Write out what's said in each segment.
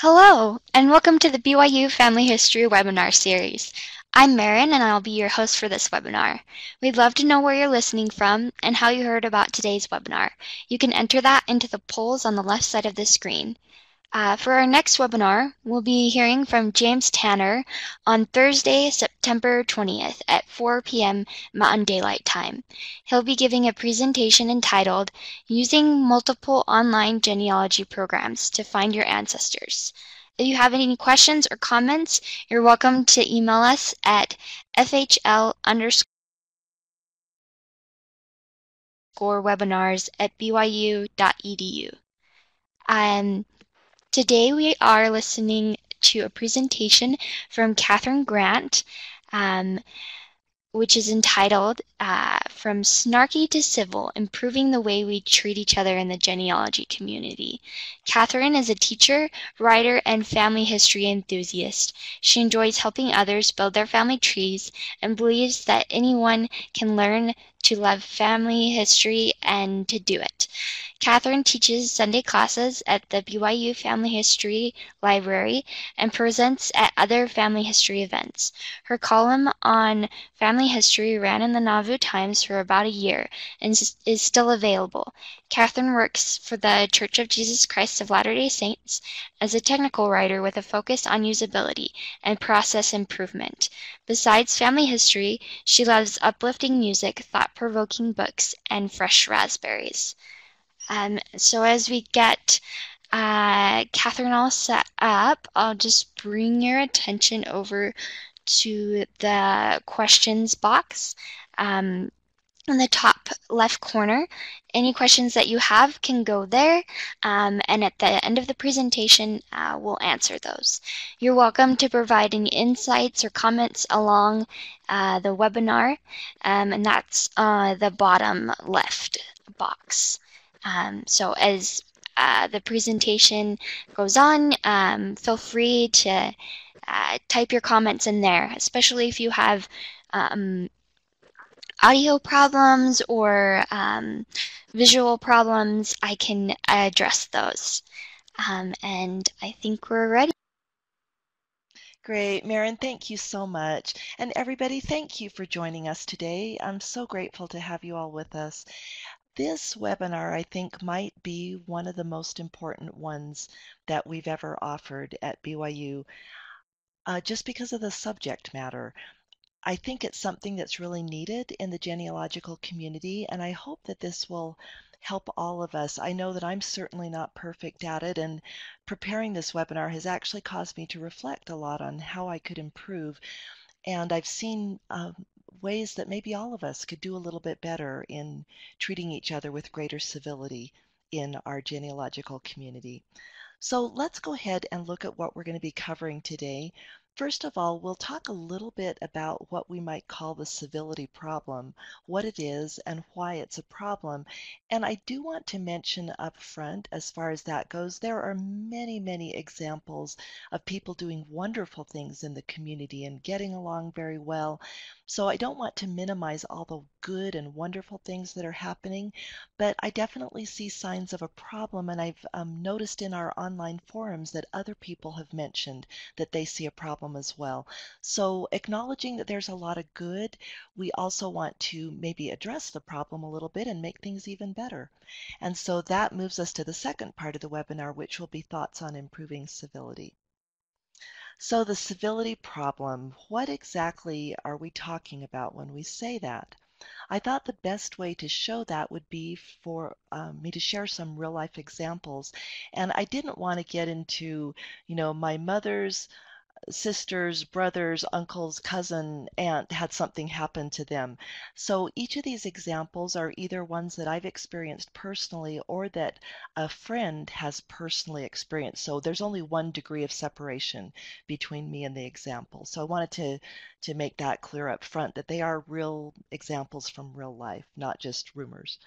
Hello, and welcome to the BYU Family History webinar series. I'm Marin, and I'll be your host for this webinar. We'd love to know where you're listening from and how you heard about today's webinar. You can enter that into the polls on the left side of the screen. For our next webinar, we'll be hearing from James Tanner on Thursday, September 20th at 4 p.m. Mountain Daylight Time. He'll be giving a presentation entitled, Using Multiple Online Genealogy Programs to Find Your Ancestors. If you have any questions or comments, you're welcome to email us at fhl_webinars@byu.edu. Today we are listening to a presentation from Kathryn Grant, which is entitled From Snarky to Civil, Improving the Way We Treat Each Other in the Genealogy Community. Kathryn is a teacher, writer, and family history enthusiast. She enjoys helping others build their family trees and believes that anyone can learn to love family history and to do it. Kathryn teaches Sunday classes at the BYU Family History Library and presents at other family history events. Her column on family history ran in the Nauvoo Times for about a year and is still available. Kathryn works for the Church of Jesus Christ of Latter-day Saints as a technical writer with a focus on usability and process improvement. Besides family history, she loves uplifting music, thought-provoking books, and fresh raspberries. So as we get Kathryn all set up, I'll just bring your attention over to the questions box in the top left corner. Any questions that you have can go there, and at the end of the presentation, we'll answer those. You're welcome to provide any insights or comments along the webinar, and that's the bottom left box. So as the presentation goes on, feel free to type your comments in there, especially if you have audio problems or visual problems. I can address those. And I think we're ready. Great. Marin, thank you so much. And everybody, thank you for joining us today. I'm so grateful to have you all with us. This webinar, I think, might be one of the most important ones that we've ever offered at BYU, just because of the subject matter. I think it's something that's really needed in the genealogical community, and I hope that this will help all of us. I know that I'm certainly not perfect at it, and preparing this webinar has actually caused me to reflect a lot on how I could improve, and I've seen ways that maybe all of us could do a little bit better in treating each other with greater civility in our genealogical community. So let's go ahead and look at what we're going to be covering today. First of all, we'll talk a little bit about what we might call the civility problem, what it is and why it's a problem. And I do want to mention up front, as far as that goes, there are many, many examples of people doing wonderful things in the community and getting along very well. So I don't want to minimize all the good and wonderful things that are happening, but I definitely see signs of a problem, and I've noticed in our online forums that other people have mentioned that they see a problem as well. So acknowledging that there's a lot of good, we also want to maybe address the problem a little bit and make things even better. And so that moves us to the second part of the webinar, which will be thoughts on improving civility. So the civility problem, what exactly are we talking about when we say that? I thought the best way to show that would be for me to share some real life examples. And I didn't want to get into, you know, my mother's sisters, brothers, uncles, cousin, aunt had something happen to them. So each of these examples are either ones that I've experienced personally or that a friend has personally experienced. So there's only one degree of separation between me and the example. So I wanted to make that clear up front, that they are real examples from real life, not just rumors.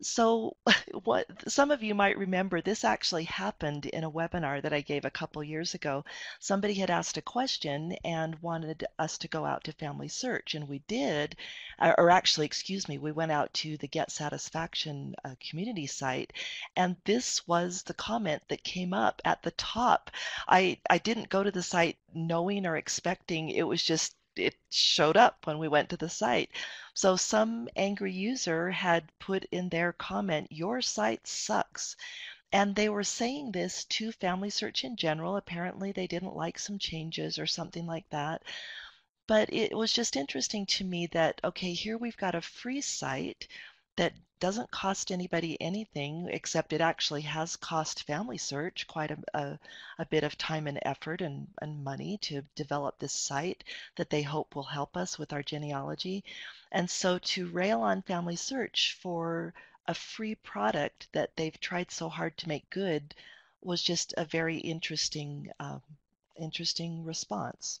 So what some of you might remember, this actually happened in a webinar that I gave a couple years ago. Somebody had asked a question and wanted us to go out to FamilySearch, and we did, or actually, excuse me, we went out to the Get Satisfaction community site, and this was the comment that came up at the top. I didn't go to the site knowing or expecting, it was just, it showed up when we went to the site. So some angry user had put in their comment, "Your site sucks." And they were saying this to FamilySearch in general. Apparently they didn't like some changes or something like that. But it was just interesting to me that, okay, here we've got a free site that doesn't cost anybody anything, except it actually has cost FamilySearch quite a bit of time and effort and money to develop this site that they hope will help us with our genealogy. And so to rail on FamilySearch for a free product that they've tried so hard to make good was just a very interesting, interesting response.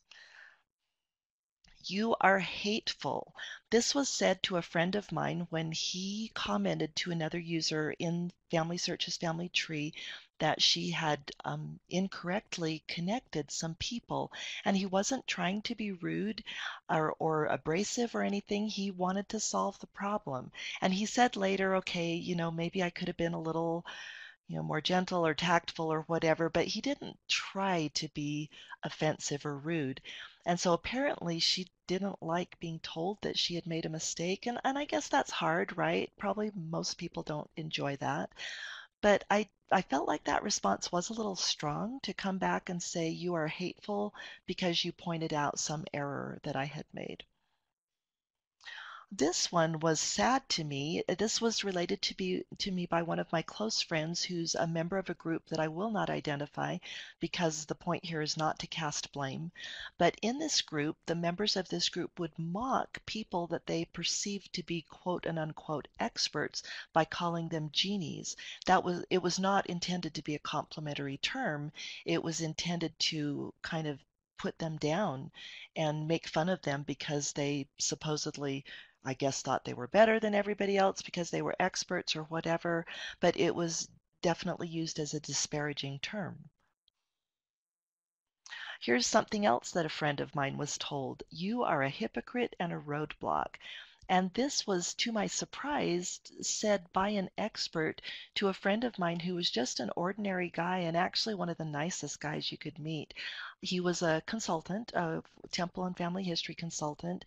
"You are hateful." This was said to a friend of mine when he commented to another user in FamilySearch's Family Tree that she had incorrectly connected some people, and he wasn't trying to be rude or abrasive or anything. He wanted to solve the problem, and he said later, okay, you know, maybe I could have been a little, you know, more gentle or tactful or whatever, but he didn't try to be offensive or rude. And so apparently she didn't like being told that she had made a mistake, and I guess that's hard, right? Probably most people don't enjoy that. But I felt like that response was a little strong, to come back and say, "You are hateful because you pointed out some error that I had made." This one was sad to me. This was related to me by one of my close friends who's a member of a group that I will not identify, because the point here is not to cast blame. But in this group, the members of this group would mock people that they perceived to be quote and unquote experts by calling them genies. It was not intended to be a complimentary term. It was intended to kind of put them down and make fun of them because they supposedly, I guess, thought they were better than everybody else because they were experts or whatever, but it was definitely used as a disparaging term. Here's something else that a friend of mine was told: "You are a hypocrite and a roadblock." And this was, to my surprise, said by an expert to a friend of mine who was just an ordinary guy, and actually one of the nicest guys you could meet. He was a consultant, a temple and family history consultant,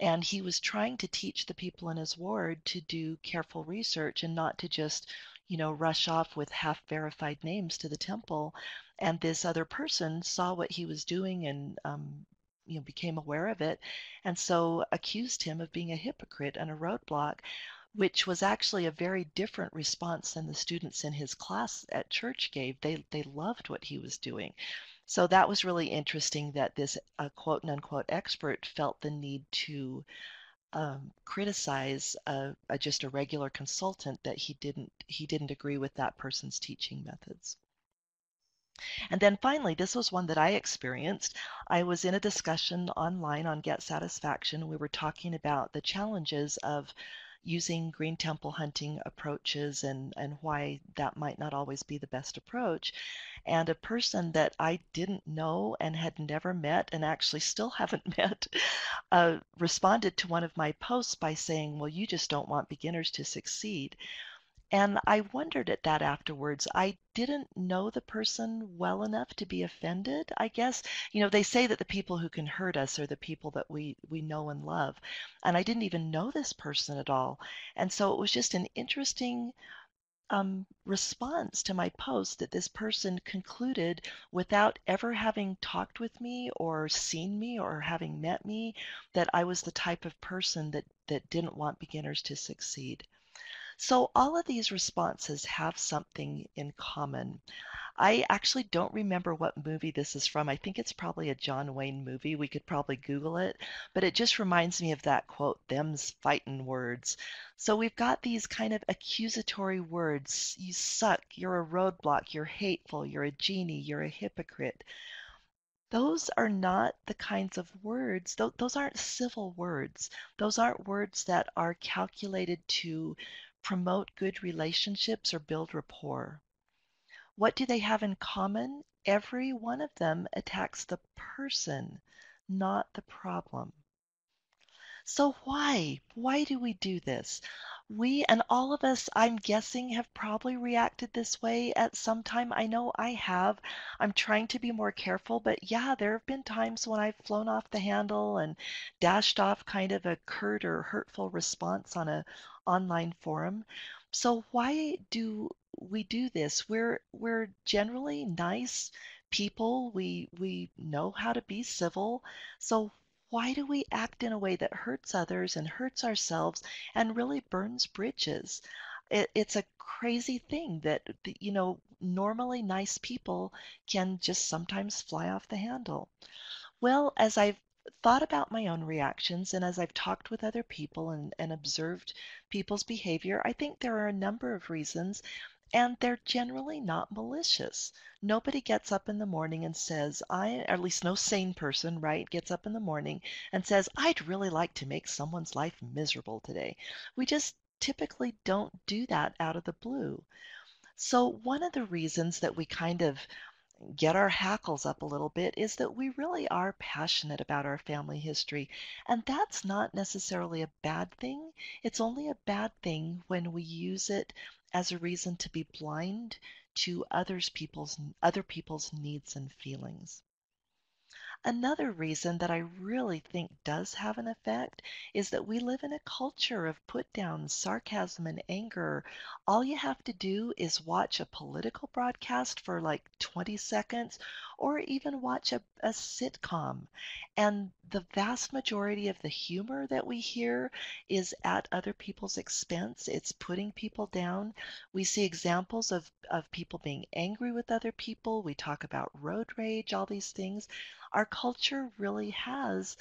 and he was trying to teach the people in his ward to do careful research and not to just, you know, rush off with half-verified names to the temple. And this other person saw what he was doing and you know, became aware of it, and so accused him of being a hypocrite and a roadblock, which was actually a very different response than the students in his class at church gave. They loved what he was doing. So that was really interesting that this quote and unquote expert felt the need to criticize just a regular consultant, that he didn't agree with that person's teaching methods. And then finally, this was one that I experienced. I was in a discussion online on Get Satisfaction. We were talking about the challenges of using green temple hunting approaches and why that might not always be the best approach. And a person that I didn't know and had never met, and actually still haven't met, responded to one of my posts by saying, "Well, you just don't want beginners to succeed." And I wondered at that afterwards. I didn't know the person well enough to be offended, I guess. You know, they say that the people who can hurt us are the people that we know and love. And I didn't even know this person at all. And so it was just an interesting response to my post that this person concluded without ever having talked with me or seen me or having met me, that I was the type of person that didn't want beginners to succeed. So all of these responses have something in common. I actually don't remember what movie this is from. I think it's probably a John Wayne movie. We could probably Google it, but it just reminds me of that quote, "Them's fightin' words." So we've got these kind of accusatory words. You suck, you're a roadblock, you're hateful, you're a genie, you're a hypocrite. Those are not the kinds of words, those aren't civil words. Those aren't words that are calculated to promote good relationships, or build rapport. What do they have in common? Every one of them attacks the person, not the problem. So why do we do this? We, and all of us, I'm guessing, have probably reacted this way at some time. I know I have. I'm trying to be more careful, but yeah, there have been times when I've flown off the handle and dashed off kind of a curt or hurtful response on an online forum. So why do we do this? We're generally nice people. We know how to be civil. So why do we act in a way that hurts others and hurts ourselves and really burns bridges? It's a crazy thing that, you know, normally nice people can just sometimes fly off the handle. Well, as I've thought about my own reactions and as I've talked with other people and observed people's behavior, I think there are a number of reasons, and they're generally not malicious. Nobody gets up in the morning and says, or at least no sane person, right, gets up in the morning and says, I'd really like to make someone's life miserable today. We just typically don't do that out of the blue. So one of the reasons that we kind of get our hackles up a little bit is that we really are passionate about our family history, and that's not necessarily a bad thing. It's only a bad thing when we use it as a reason to be blind to other people's needs and feelings. Another reason that I really think does have an effect is that we live in a culture of put-downs, sarcasm, and anger. All you have to do is watch a political broadcast for like 20 seconds, or even watch a sitcom. And the vast majority of the humor that we hear is at other people's expense. It's putting people down. We see examples of people being angry with other people. We talk about road rage, all these things. Our culture really has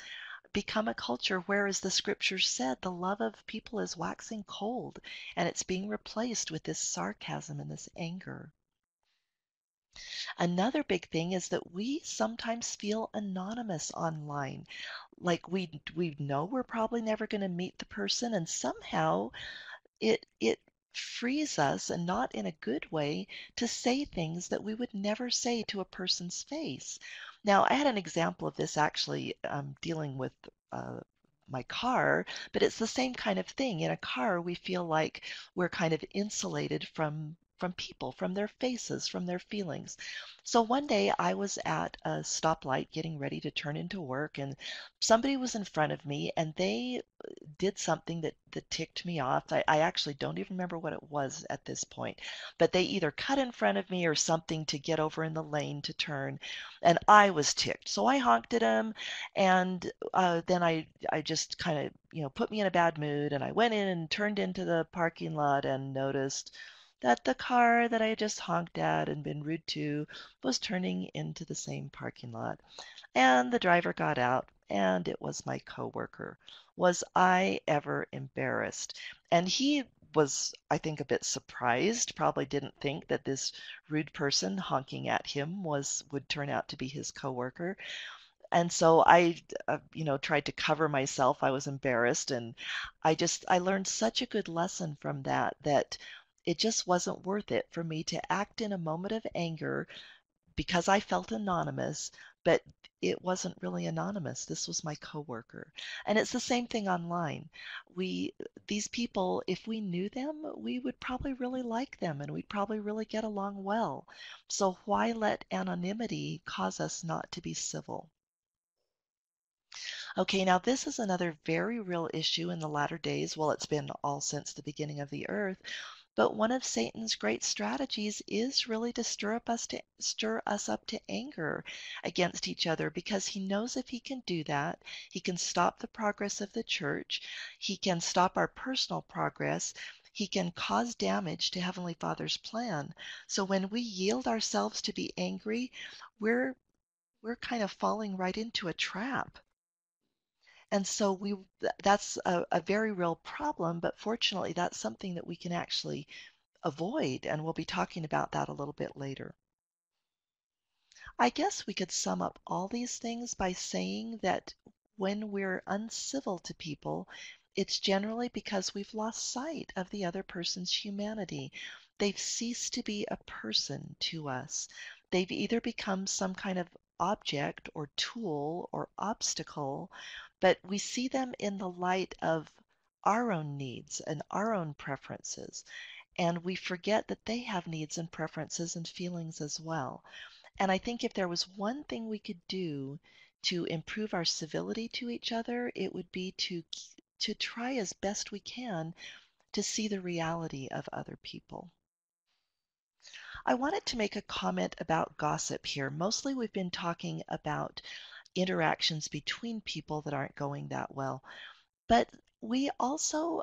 become a culture where, as the scriptures said, the love of people is waxing cold, and it's being replaced with this sarcasm and this anger. Another big thing is that we sometimes feel anonymous online. Like we know we're probably never going to meet the person, and somehow it frees us, and not in a good way, to say things that we would never say to a person's face. Now, I had an example of this actually dealing with my car, but it's the same kind of thing. In a car, we feel like we're kind of insulated from people, from their faces, from their feelings. So one day I was at a stoplight getting ready to turn into work, and somebody was in front of me, and they did something that ticked me off. I actually don't even remember what it was at this point, but they either cut in front of me or something to get over in the lane to turn, and I was ticked. So I honked at them, and then I just kind of, you know, put me in a bad mood, and I went in and turned into the parking lot and noticed that the car that I just honked at and been rude to was turning into the same parking lot. And the driver got out, and it was my coworker. Was I ever embarrassed? And he was, I think, a bit surprised, probably didn't think that this rude person honking at him would turn out to be his coworker. And so I, you know, tried to cover myself. I was embarrassed, and I learned such a good lesson from that it just wasn't worth it for me to act in a moment of anger because I felt anonymous, but it wasn't really anonymous. This was my coworker. And it's the same thing online. These people, if we knew them, we would probably really like them, and we'd probably really get along well. So why let anonymity cause us not to be civil? Okay, now this is another very real issue in the latter days. Well, it's been all since the beginning of the earth. But one of Satan's great strategies is really to stir us up to anger against each other, because he knows if he can do that, he can stop the progress of the church, he can stop our personal progress, he can cause damage to Heavenly Father's plan. So when we yield ourselves to be angry, we're kind of falling right into a trap. And so that's a very real problem, but fortunately that's something that we can actually avoid, and we'll be talking about that a little bit later. I guess we could sum up all these things by saying that when we're uncivil to people, It's generally because we've lost sight of the other person's humanity. They've ceased to be a person to us. They've either become some kind of object or tool or obstacle, but we see them in the light of our own needs and our own preferences, and we forget that they have needs and preferences and feelings as well. And I think if there was one thing we could do to improve our civility to each other, it would be to try as best we can to see the reality of other people. I wanted to make a comment about gossip here. Mostly we've been talking about interactions between people that aren't going that well, but we also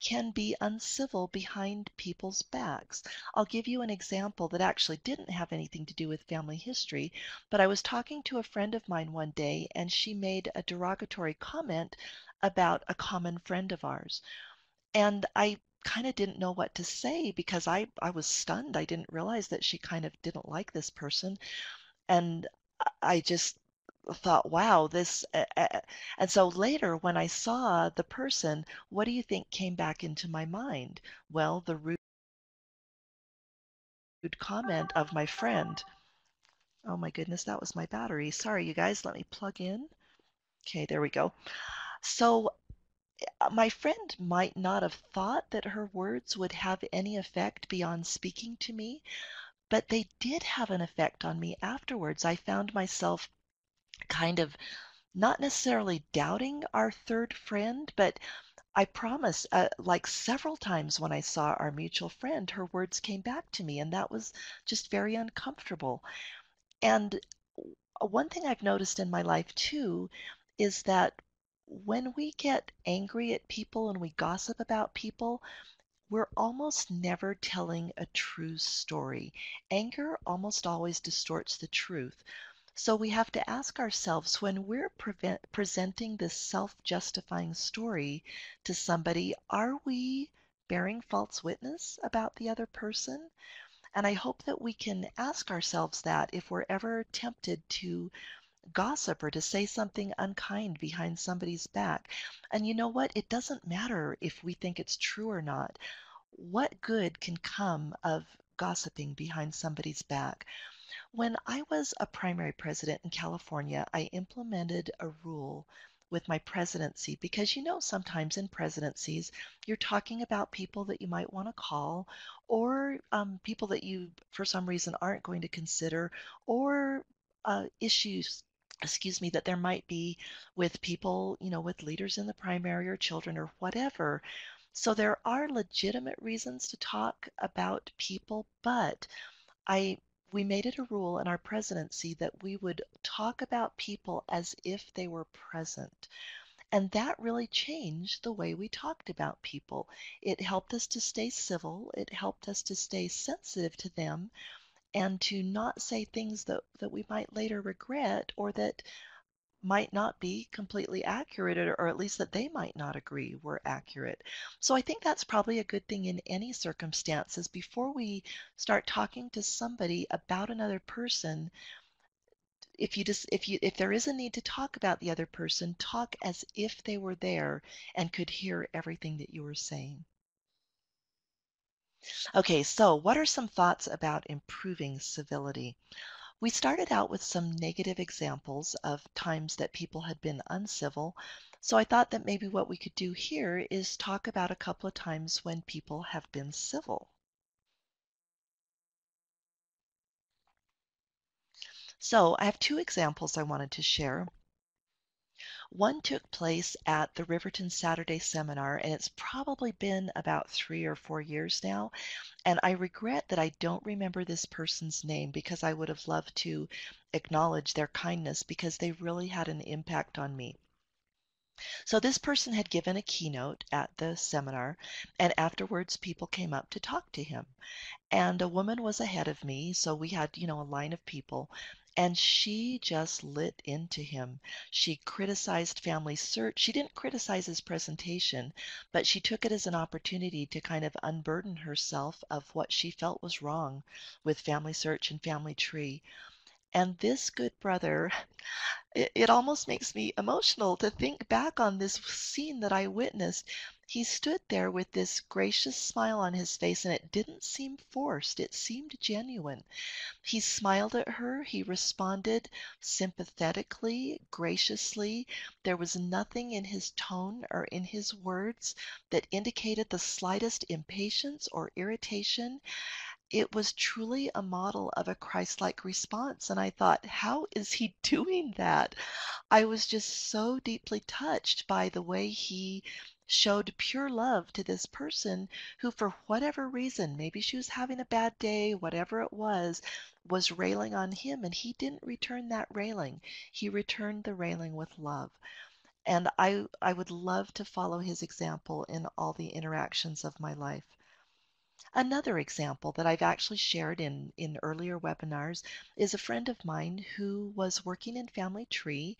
can be uncivil behind people's backs. I'll give you an example that actually didn't have anything to do with family history, but I was talking to a friend of mine one day, and she made a derogatory comment about a common friend of ours. And I kind of didn't know what to say because I was stunned. I didn't realize that she kind of didn't like this person. And I just thought, wow, this. And so later when I saw the person, what do you think came back into my mind? Well, the rude comment of my friend. Oh my goodness, that was my battery. Sorry, you guys, let me plug in. Okay, there we go. So my friend might not have thought that her words would have any effect beyond speaking to me, but they did have an effect on me afterwards. I found myself kind of not necessarily doubting our third friend, but I promise, like several times when I saw our mutual friend, her words came back to me, and that was just very uncomfortable. And one thing I've noticed in my life too is that when we get angry at people and we gossip about people, we're almost never telling a true story. Anger almost always distorts the truth. So we have to ask ourselves, when we're presenting this self-justifying story to somebody, are we bearing false witness about the other person? And I hope that we can ask ourselves that if we're ever tempted to gossip or to say something unkind behind somebody's back. And you know what? It doesn't matter if we think it's true or not. What good can come of gossiping behind somebody's back? When I was a primary president in California, I implemented a rule with my presidency, because you know sometimes in presidencies you're talking about people that you might want to call, or people that you for some reason aren't going to consider, or issues, excuse me, that there might be with people, you know, with leaders in the primary or children or whatever. So there are legitimate reasons to talk about people, but we made it a rule in our presidency that we would talk about people as if they were present. And that really changed the way we talked about people. It helped us to stay civil. It helped us to stay sensitive to them, and to not say things that we might later regret, or that might not be completely accurate, or at least that they might not agree were accurate. So I think that's probably a good thing in any circumstances. Before we start talking to somebody about another person, if there is a need to talk about the other person, talk as if they were there and could hear everything that you were saying. Okay, so what are some thoughts about improving civility? We started out with some negative examples of times that people had been uncivil, so I thought that maybe what we could do here is talk about a couple of times when people have been civil. So I have two examples I wanted to share. One took place at the Riverton Saturday Seminar, and it's probably been about 3 or 4 years now, and I regret that I don't remember this person's name, because I would have loved to acknowledge their kindness, because they really had an impact on me. So this person had given a keynote at the seminar, and afterwards people came up to talk to him, and a woman was ahead of me, so we had, you know, a line of people. And she just lit into him. She criticized FamilySearch. She didn't criticize his presentation, but she took it as an opportunity to kind of unburden herself of what she felt was wrong with FamilySearch and Family Tree. And this good brother, it almost makes me emotional to think back on this scene that I witnessed. He stood there with this gracious smile on his face, and it didn't seem forced. It seemed genuine. He smiled at her. He responded sympathetically, graciously. There was nothing in his tone or in his words that indicated the slightest impatience or irritation. It was truly a model of a Christ-like response, and I thought, how is he doing that? I was just so deeply touched by the way he showed pure love to this person who, for whatever reason, maybe she was having a bad day, whatever it was railing on him, and he didn't return that railing. He returned the railing with love. And I would love to follow his example in all the interactions of my life. Another example that I've actually shared in earlier webinars is a friend of mine who was working in Family Tree,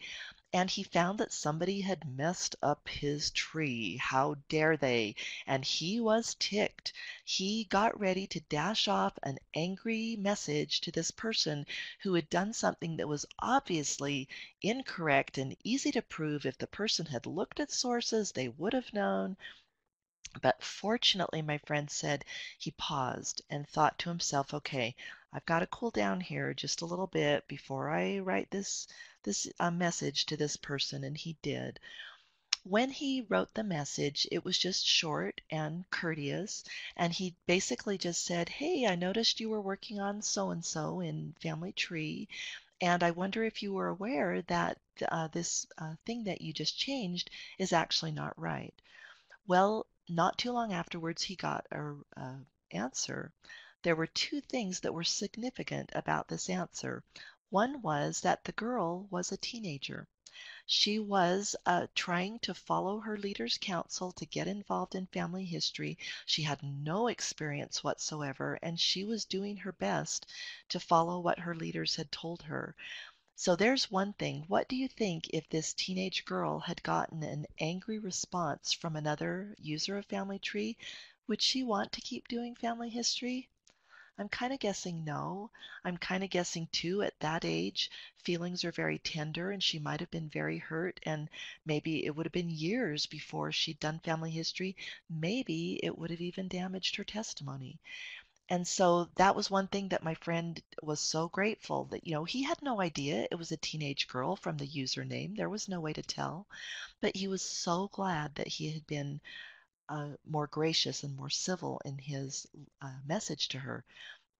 and he found that somebody had messed up his tree. How dare they? And he was ticked. He got ready to dash off an angry message to this person who had done something that was obviously incorrect and easy to prove. If the person had looked at sources, they would have known. But fortunately, my friend said, he paused and thought to himself, okay, I've got to cool down here just a little bit before I write this message to this person, and he did. When he wrote the message, it was just short and courteous, and he basically just said, hey, I noticed you were working on so-and-so in Family Tree, and I wonder if you were aware that this thing that you just changed is actually not right. Well, not too long afterwards, he got an answer. There were two things that were significant about this answer. One was that the girl was a teenager. She was trying to follow her leader's counsel to get involved in family history. She had no experience whatsoever, and she was doing her best to follow what her leaders had told her. So there's one thing. What do you think if this teenage girl had gotten an angry response from another user of Family Tree? Would she want to keep doing family history? I'm kind of guessing no. I'm kind of guessing too, at that age, feelings are very tender, and she might have been very hurt, and maybe it would have been years before she'd done family history. Maybe it would have even damaged her testimony. And so that was one thing that my friend was so grateful that, you know, he had no idea it was a teenage girl from the username. There was no way to tell, but he was so glad that he had been more gracious and more civil in his message to her.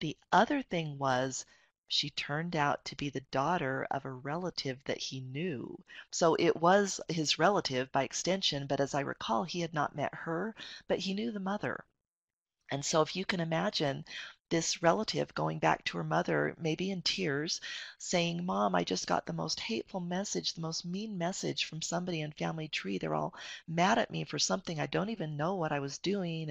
The other thing was, she turned out to be the daughter of a relative that he knew. So it was his relative by extension, but as I recall, he had not met her, but he knew the mother. And so if you can imagine this relative going back to her mother, maybe in tears, saying, Mom, I just got the most hateful message, the most mean message from somebody in Family Tree. They're all mad at me for something. I don't even know what I was doing.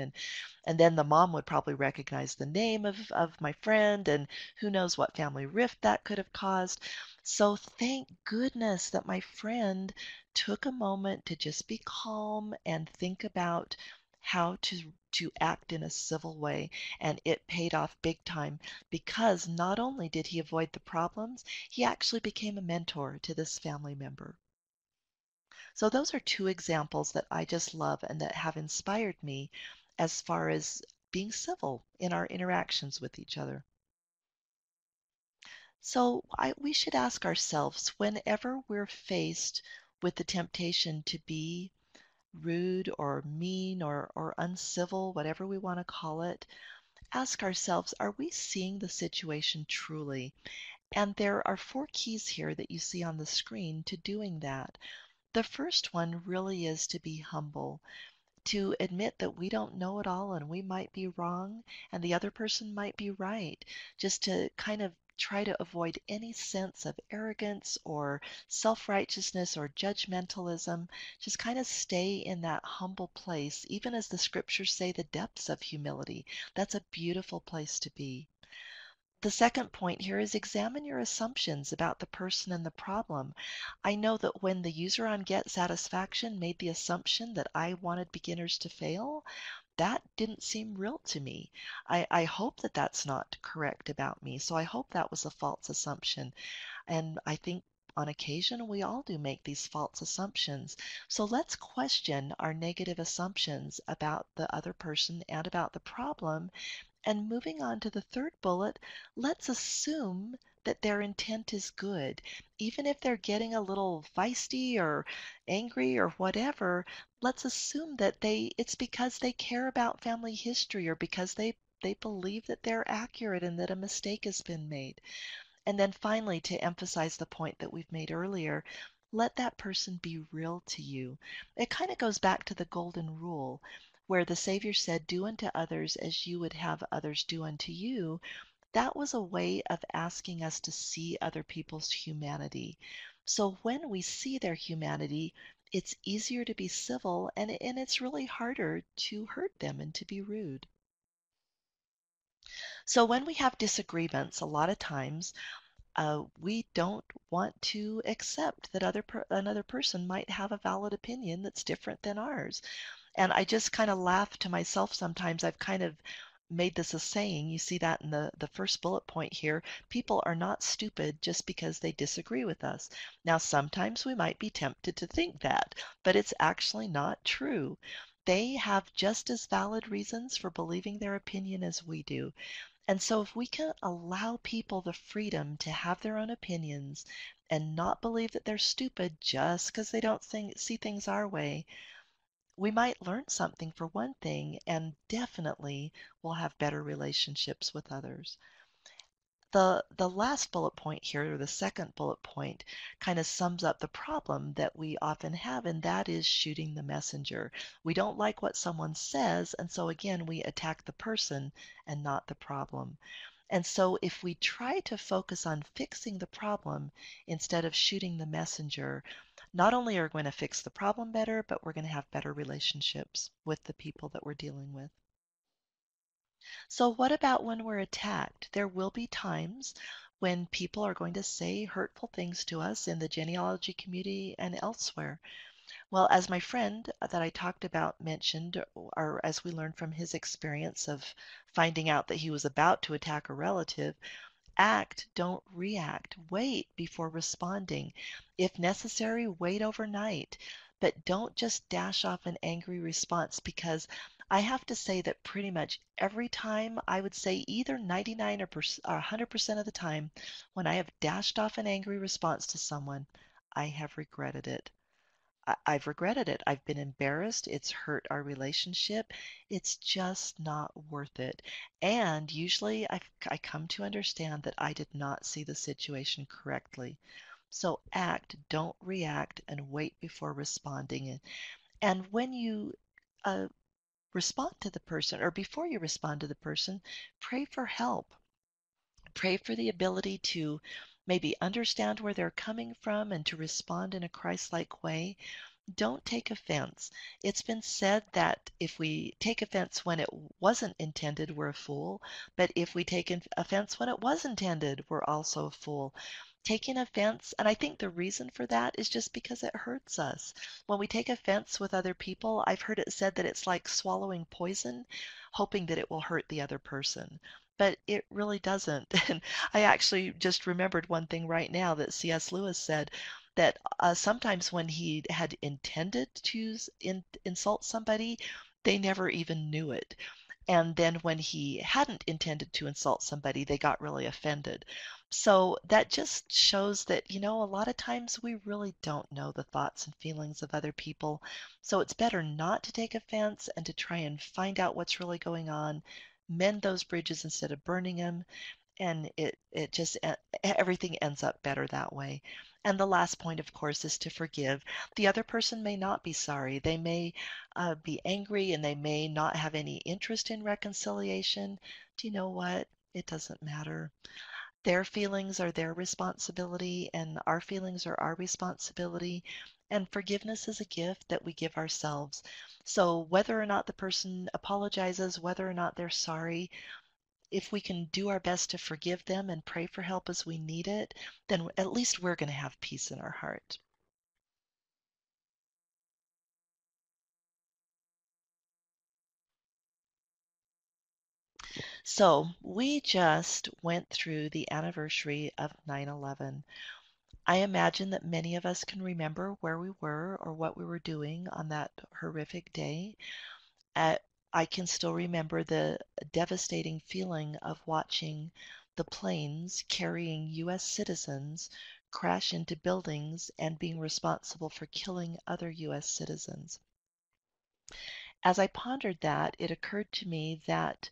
And then the mom would probably recognize the name of my friend, and who knows what family rift that could have caused. So thank goodness that my friend took a moment to just be calm and think about how to act in a civil way, and it paid off big time, because not only did he avoid the problems, he actually became a mentor to this family member. So those are two examples that I just love and that have inspired me as far as being civil in our interactions with each other. So we should ask ourselves, whenever we're faced with the temptation to be rude or mean or uncivil, whatever we want to call it, ask ourselves, are we seeing the situation truly? And there are four keys here that you see on the screen to doing that. The first one really is to be humble, to admit that we don't know it all and we might be wrong and the other person might be right, just to kind of try to avoid any sense of arrogance or self-righteousness or judgmentalism. Just kind of stay in that humble place, even as the scriptures say, the depths of humility. That's a beautiful place to be. The second point here is examine your assumptions about the person and the problem. I know that when the user on Get Satisfaction made the assumption that I wanted beginners to fail, that didn't seem real to me. I hope that that's not correct about me. So I hope that was a false assumption. And I think on occasion we all do make these false assumptions. So let's question our negative assumptions about the other person and about the problem. And moving on to the third bullet, let's assume that their intent is good. Even if they're getting a little feisty or angry or whatever, let's assume that it's because they care about family history or because they believe that they're accurate and that a mistake has been made. And then finally, to emphasize the point that we've made earlier, let that person be real to you. It kind of goes back to the golden rule, where the Savior said, "Do unto others as you would have others do unto you." That was a way of asking us to see other people's humanity. So when we see their humanity, it's easier to be civil, and it's really harder to hurt them and to be rude. So when we have disagreements, a lot of times we don't want to accept that another person might have a valid opinion that's different than ours. And I just kind of laugh to myself sometimes. I've kind of made this a saying. You see that in the first bullet point here. People are not stupid just because they disagree with us. Now, sometimes we might be tempted to think that, but it's actually not true. They have just as valid reasons for believing their opinion as we do. And so if we can allow people the freedom to have their own opinions and not believe that they're stupid just because they don't see things our way, we might learn something for one thing, and definitely we'll have better relationships with others. The last bullet point here, or the second bullet point, kind of sums up the problem that we often have, and that is shooting the messenger. We don't like what someone says, and so again, we attack the person and not the problem. And so if we try to focus on fixing the problem instead of shooting the messenger, not only are we going to fix the problem better, but we're going to have better relationships with the people that we're dealing with. So what about when we're attacked? There will be times when people are going to say hurtful things to us in the genealogy community and elsewhere. Well, as my friend that I talked about mentioned, or as we learned from his experience of finding out that he was about to attack a relative, act, don't react. Wait before responding. If necessary, wait overnight. But don't just dash off an angry response, because I have to say that pretty much every time, I would say either 99 or 100% of the time, when I have dashed off an angry response to someone, I have regretted it. I've regretted it. I've been embarrassed. It's hurt our relationship. It's just not worth it. And usually I come to understand that I did not see the situation correctly. So act, don't react, and wait before responding. And when you respond to the person, or before you respond to the person, pray for help. Pray for the ability to maybe understand where they're coming from and to respond in a Christ-like way. Don't take offense. It's been said that if we take offense when it wasn't intended, we're a fool. But if we take offense when it was intended, we're also a fool. Taking offense, and I think the reason for that is just because it hurts us. When we take offense with other people, I've heard it said that it's like swallowing poison, hoping that it will hurt the other person. But it really doesn't. And I actually just remembered one thing right now that C.S. Lewis said, that sometimes when he had intended to insult somebody, they never even knew it. And then when he hadn't intended to insult somebody, they got really offended. So that just shows that, you know, a lot of times we really don't know the thoughts and feelings of other people. So it's better not to take offense and to try and find out what's really going on. Mend those bridges instead of burning them, and it just, everything ends up better that way. And the last point, of course, is to forgive. The other person may not be sorry. They may be angry, and they may not have any interest in reconciliation. Do you know what? It doesn't matter. Their feelings are their responsibility, and our feelings are our responsibility. And forgiveness is a gift that we give ourselves. So whether or not the person apologizes, whether or not they're sorry, if we can do our best to forgive them and pray for help as we need it, then at least we're going to have peace in our heart. So we just went through the anniversary of 9/11. I imagine that many of us can remember where we were or what we were doing on that horrific day. I can still remember the devastating feeling of watching the planes carrying U.S. citizens crash into buildings and being responsible for killing other U.S. citizens. As I pondered that, it occurred to me that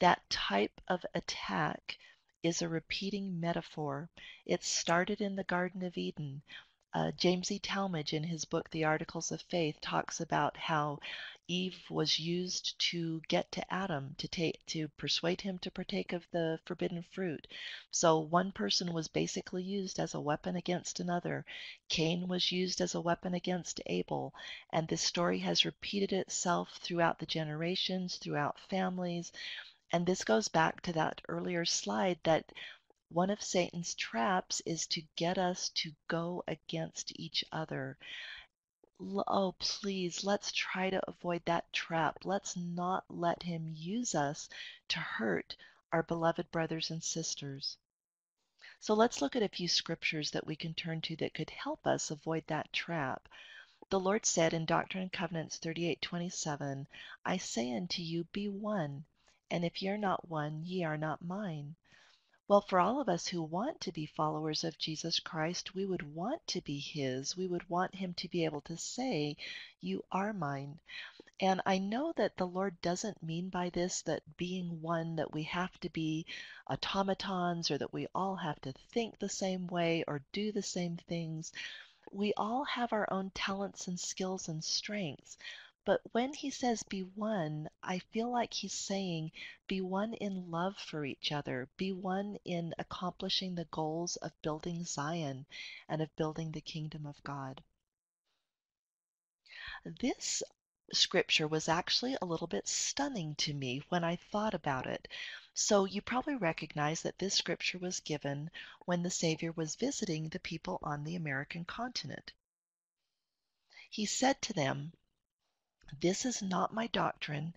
that type of attack is a repeating metaphor. It started in the Garden of Eden. James E. Talmage, in his book The Articles of Faith, talks about how Eve was used to get to Adam, to persuade him to partake of the forbidden fruit. So one person was basically used as a weapon against another. Cain was used as a weapon against Abel. And this story has repeated itself throughout the generations, throughout families. And this goes back to that earlier slide that one of Satan's traps is to get us to go against each other. Oh, please, let's try to avoid that trap. Let's not let him use us to hurt our beloved brothers and sisters. So let's look at a few scriptures that we can turn to that could help us avoid that trap. The Lord said in Doctrine and Covenants 38:27, I say unto you, be one, and if ye are not one, ye are not mine. Well, for all of us who want to be followers of Jesus Christ, we would want to be his. We would want him to be able to say, you are mine. And I know that the Lord doesn't mean by this that being one, that we have to be automatons or that we all have to think the same way or do the same things. We all have our own talents and skills and strengths. But when he says be one, I feel like he's saying be one in love for each other, be one in accomplishing the goals of building Zion and of building the kingdom of God. This scripture was actually a little bit stunning to me when I thought about it. So you probably recognize that this scripture was given when the Savior was visiting the people on the American continent. He said to them, this is not my doctrine,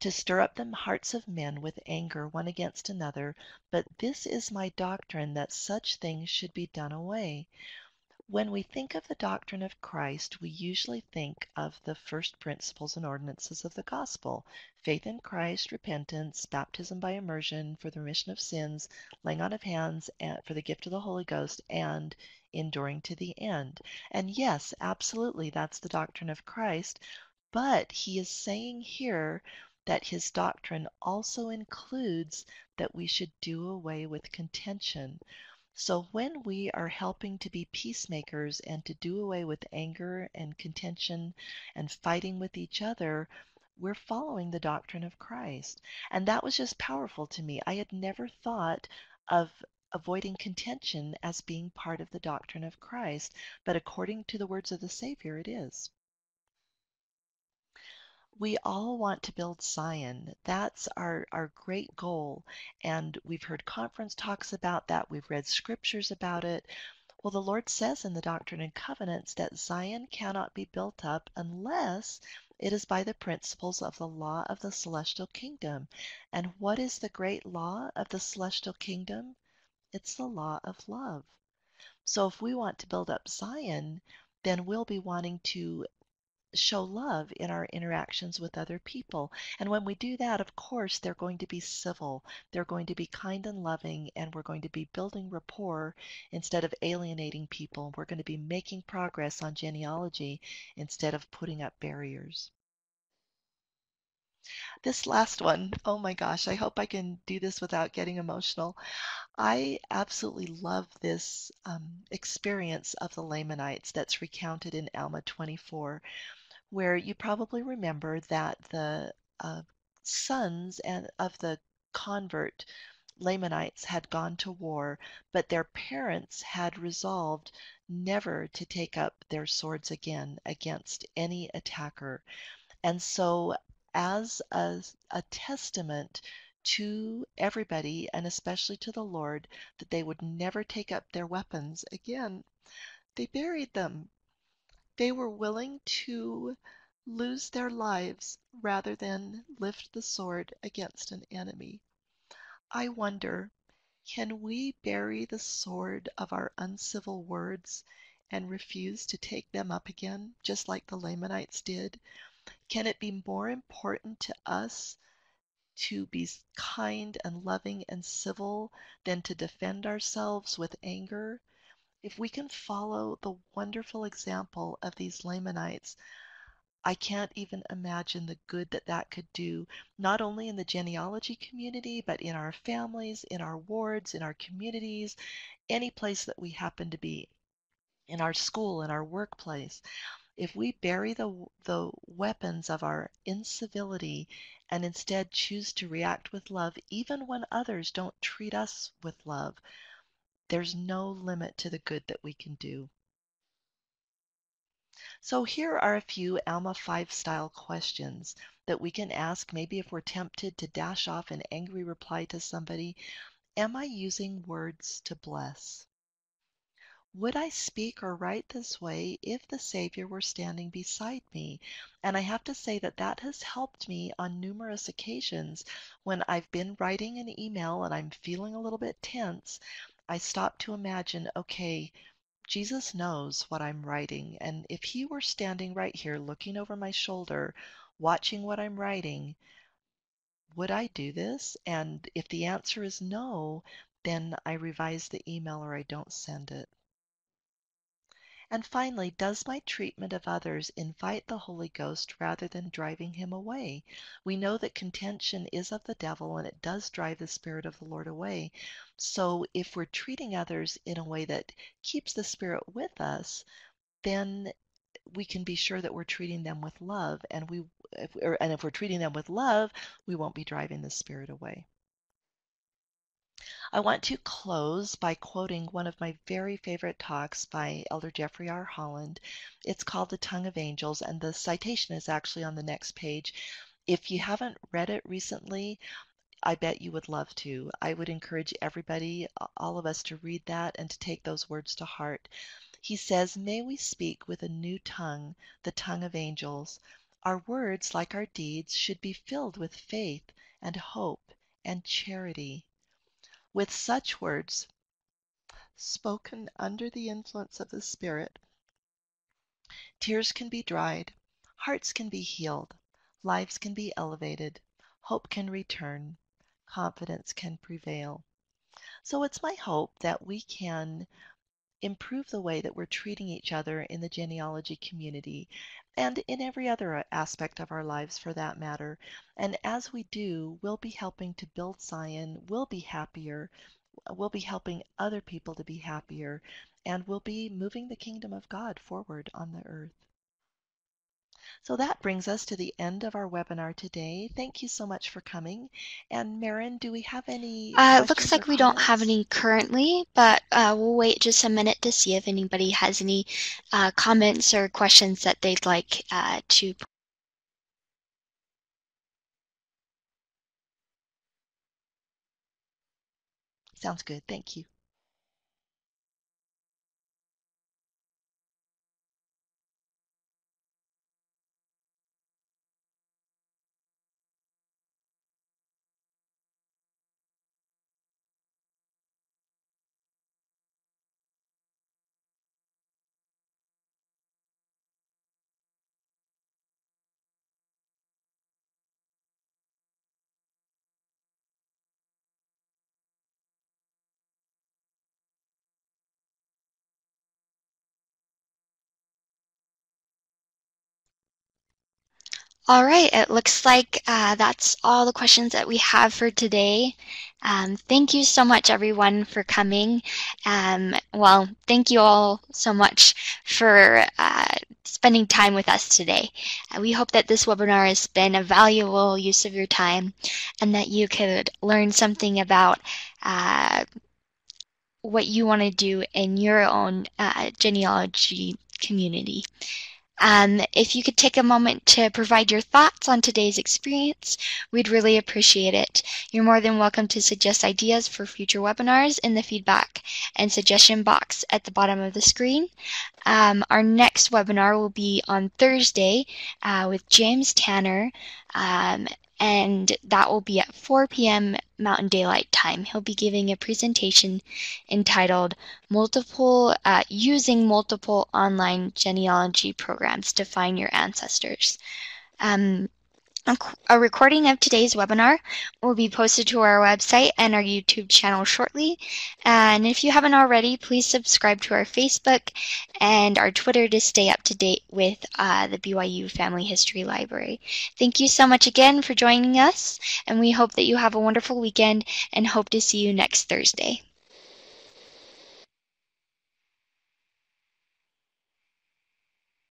to stir up the hearts of men with anger one against another, but this is my doctrine that such things should be done away. When we think of the doctrine of Christ, we usually think of the first principles and ordinances of the gospel: faith in Christ, repentance, baptism by immersion for the remission of sins, laying on of hands for the gift of the Holy Ghost, and enduring to the end. And yes, absolutely, that's the doctrine of Christ, but he is saying here that his doctrine also includes that we should do away with contention. So when we are helping to be peacemakers and to do away with anger and contention and fighting with each other, we're following the doctrine of Christ. And that was just powerful to me. I had never thought of avoiding contention as being part of the doctrine of Christ, but according to the words of the Savior, it is. We all want to build Zion. That's our great goal. And we've heard conference talks about that. We've read scriptures about it. Well, the Lord says in the Doctrine and Covenants that Zion cannot be built up unless it is by the principles of the law of the celestial kingdom. And what is the great law of the celestial kingdom? It's the law of love. So if we want to build up Zion, then we'll be wanting to show love in our interactions with other people. And when we do that, of course, they're going to be civil. They're going to be kind and loving, and we're going to be building rapport instead of alienating people. We're going to be making progress on genealogy instead of putting up barriers. This last one, oh my gosh, I hope I can do this without getting emotional. I absolutely love this experience of the Lamanites that's recounted in Alma 24, where you probably remember that the sons of the convert Lamanites had gone to war, but their parents had resolved never to take up their swords again against any attacker. And so as a testament to everybody, and especially to the Lord, that they would never take up their weapons again, they buried them. They were willing to lose their lives rather than lift the sword against an enemy. I wonder, can we bury the sword of our uncivil words and refuse to take them up again, just like the Lamanites did? Can it be more important to us to be kind and loving and civil than to defend ourselves with anger? If we can follow the wonderful example of these Lamanites, I can't even imagine the good that that could do, not only in the genealogy community, but in our families, in our wards, in our communities, any place that we happen to be, in our school, in our workplace. If we bury the weapons of our incivility and instead choose to react with love, even when others don't treat us with love, there's no limit to the good that we can do. So here are a few Alma 5 style questions that we can ask, maybe if we're tempted to dash off an angry reply to somebody. Am I using words to bless? Would I speak or write this way if the Savior were standing beside me? And I have to say that that has helped me on numerous occasions when I've been writing an email and I'm feeling a little bit tense. I stop to imagine, okay, Jesus knows what I'm writing, and if he were standing right here looking over my shoulder, watching what I'm writing, would I do this? And if the answer is no, then I revise the email or I don't send it. And finally, does my treatment of others invite the Holy Ghost rather than driving him away? We know that contention is of the devil and it does drive the Spirit of the Lord away. So if we're treating others in a way that keeps the Spirit with us, then we can be sure that we're treating them with love. And if we're treating them with love, we won't be driving the Spirit away. I want to close by quoting one of my very favorite talks by Elder Jeffrey R. Holland. It's called The Tongue of Angels, and the citation is actually on the next page. If you haven't read it recently, I bet you would love to. I would encourage everybody, all of us, to read that and to take those words to heart. He says, "May we speak with a new tongue, the tongue of angels. Our words, like our deeds, should be filled with faith and hope and charity. With such words, spoken under the influence of the Spirit, tears can be dried, hearts can be healed, lives can be elevated, hope can return, confidence can prevail." So it's my hope that we can improve the way that we're treating each other in the genealogy community and in every other aspect of our lives for that matter. And as we do, we'll be helping to build Zion, we'll be happier, we'll be helping other people to be happier, and we'll be moving the kingdom of God forward on the earth. So that brings us to the end of our webinar today. Thank you so much for coming. And Maren, do we have any questions? Looks like we don't have any currently, but we'll wait just a minute to see if anybody has any comments or questions that they'd like to. Sounds good. Thank you. All right, it looks like that's all the questions that we have for today. Thank you so much, everyone, for coming. Well, thank you all so much for spending time with us today. We hope that this webinar has been a valuable use of your time and that you could learn something about what you want to do in your own genealogy community. If you could take a moment to provide your thoughts on today's experience, we'd really appreciate it. You're more than welcome to suggest ideas for future webinars in the feedback and suggestion box at the bottom of the screen. Our next webinar will be on Thursday with James Tanner, and that will be at 4 p.m. Mountain Daylight Time. He'll be giving a presentation entitled Using Multiple Online Genealogy Programs to Find Your Ancestors. A recording of today's webinar will be posted to our website and our YouTube channel shortly. And if you haven't already, please subscribe to our Facebook and our Twitter to stay up to date with the BYU Family History Library. Thank you so much again for joining us, and we hope that you have a wonderful weekend and hope to see you next Thursday.